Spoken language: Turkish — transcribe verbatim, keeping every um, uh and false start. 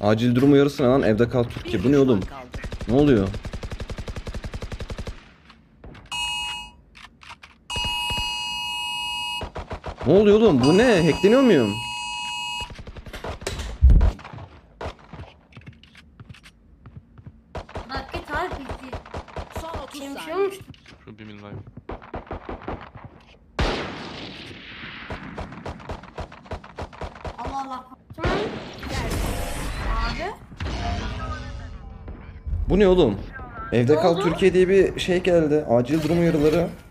Acil durum uyarısı lan, evde kal Türkiye. Bu ne oğlum? Ne oluyor? Ne oluyor oğlum? Bu ne? Hackleniyor muyum? Bu ne oğlum? Evde kal Türkiye diye bir şey geldi. Acil durum uyarıları.